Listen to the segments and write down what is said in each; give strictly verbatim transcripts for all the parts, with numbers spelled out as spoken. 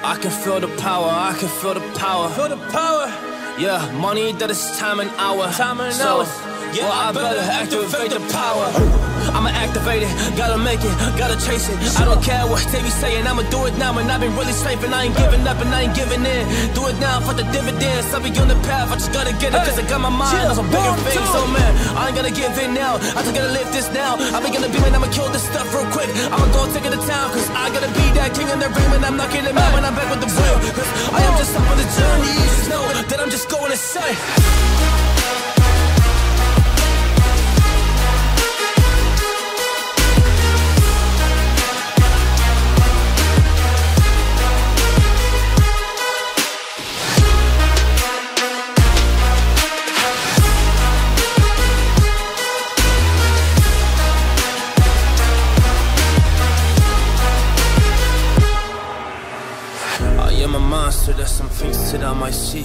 I can feel the power, I can feel the power. Feel the power. Yeah, money that is time and hour. Time and so, hours. Yeah, well, I, I better, better activate, activate the power. I'ma activate it, gotta make it, gotta chase it. I don't care what they be saying, I'ma do it now. And I've been really slaving, I ain't giving up and I ain't giving in. Do it now for the dividends, I'll be on the path, I just gotta get it. Cause I got my mind on some bigger things, so man, I ain't gonna give in now. I just gotta live this now. I be gonna be man, I'ma kill this stuff real quick. I'ma go take it to town, cause I gotta be that king in the ring. And I'm not getting mad when I'm back with the real, cause I am just up on the journey. Just know that I'm just going insane. So there's some things that I might see,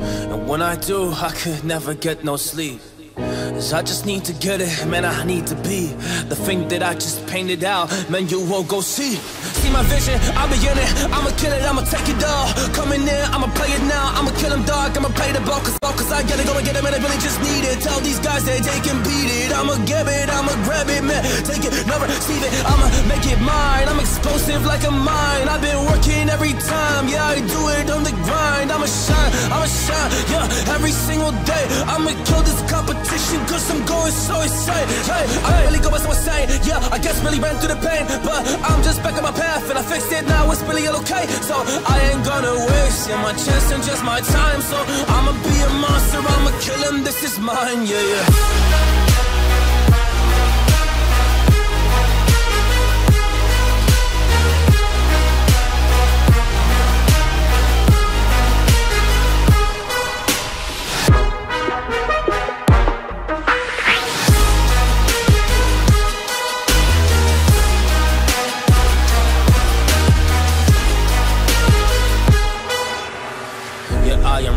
and when I do, I could never get no sleep. Cause I just need to get it, man, I need to be the thing that I just painted out, man, you won't go see. See my vision, I'll be in it, I'ma kill it, I'ma take it all. Coming in, I'ma play it now, I'ma kill him dog, I'ma play the ball, cause, cause I gotta go and get it, man, I really just need it. Tell these guys that they can beat it, I'ma give it, I'ma grab it, man, take it, never see it, I'ma make it mine. I'm explosive like a mine, I've been working every time, yeah, I do it on the grind. I'ma shine, I'ma shine, yeah, every single day, I'ma kill this competition. Cause I'm going so insane. Hey, I really go so insane. Yeah, I guess really ran through the pain, but I'm just back on my path and I fixed it now. It's really okay. So I ain't gonna waste yeah, my chance and just my time. So I'ma be a monster, I'ma kill him. This is mine, yeah, yeah.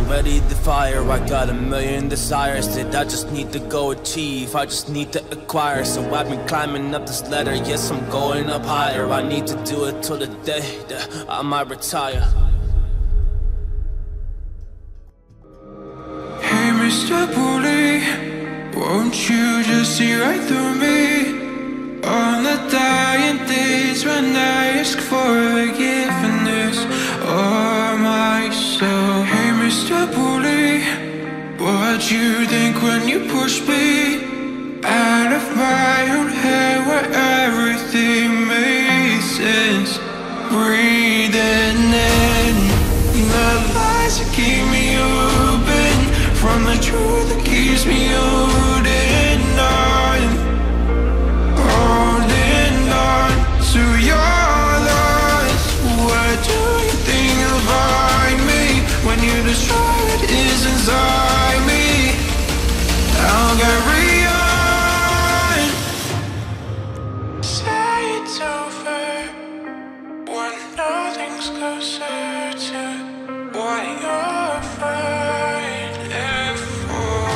Ready to fire, I got a million desires that I just need to go achieve, I just need to acquire. So I've been climbing up this ladder, yes I'm going up higher. I need to do it till the day that I might retire. Hey Mister Bully, won't you just see right through me? On the dying days when I ask for forgiveness of myself. Hey Mister Bully, what you think when you push me out of my own head where everything makes sense? Breathing in the lies that keep me open from the truth that keeps me holding on, holding on to your lies. What do you think about when you destroy what is inside me? I'll carry on. Say it's over when nothing's closer to what you're fighting for.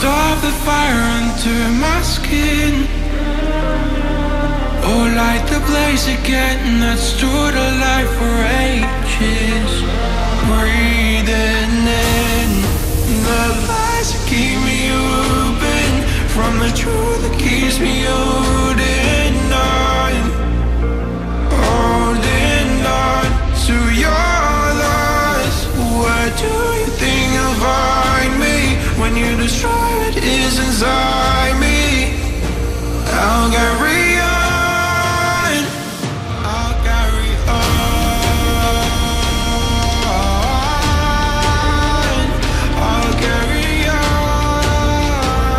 Stop the fire under my skin, or light the blaze again that stood alive for ages. Breathing in the lies that keep me open, from the truth that keeps me holding on, holding on to your lies. Where do you think you'll find me when you destroy what is inside me? I'll carry on, I'll carry on, I'll carry on,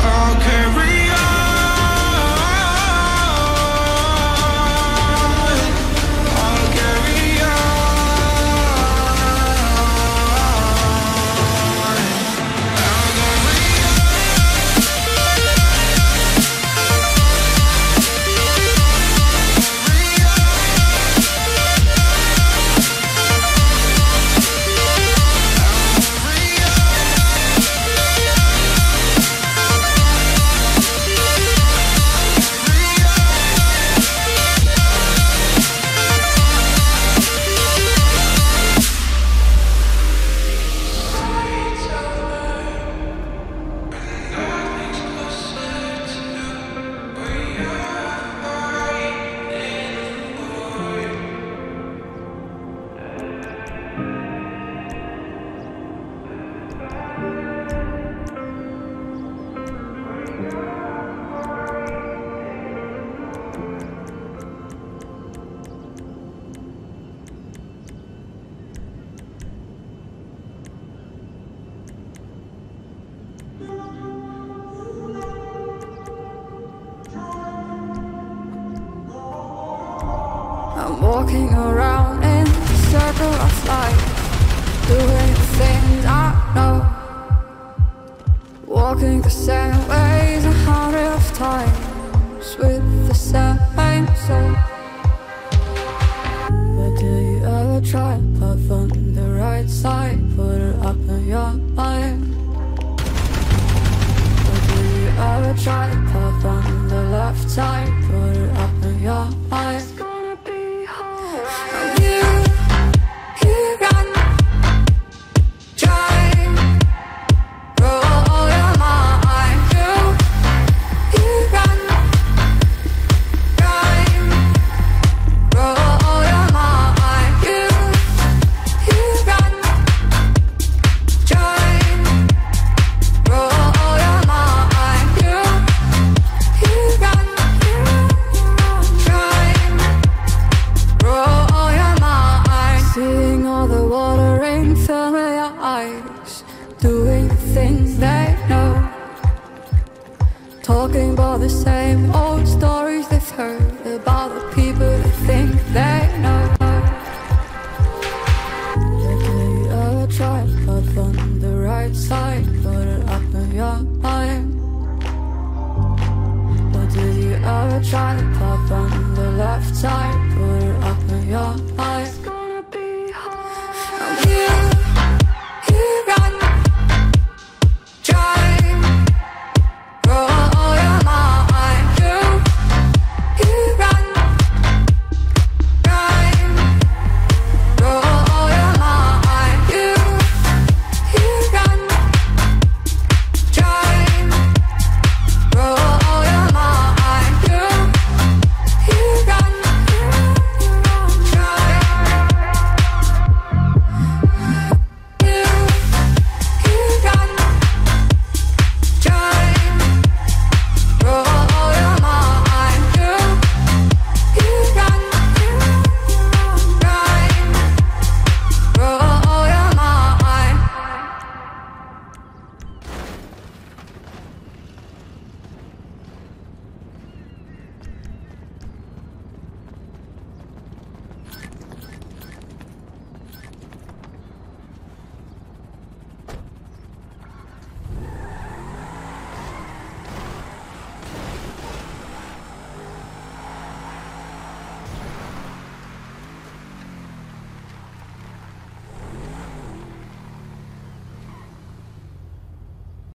I'll carry on, I'll carry on. Walking around in the circle of life, doing things I know, walking the same ways a hundred of times.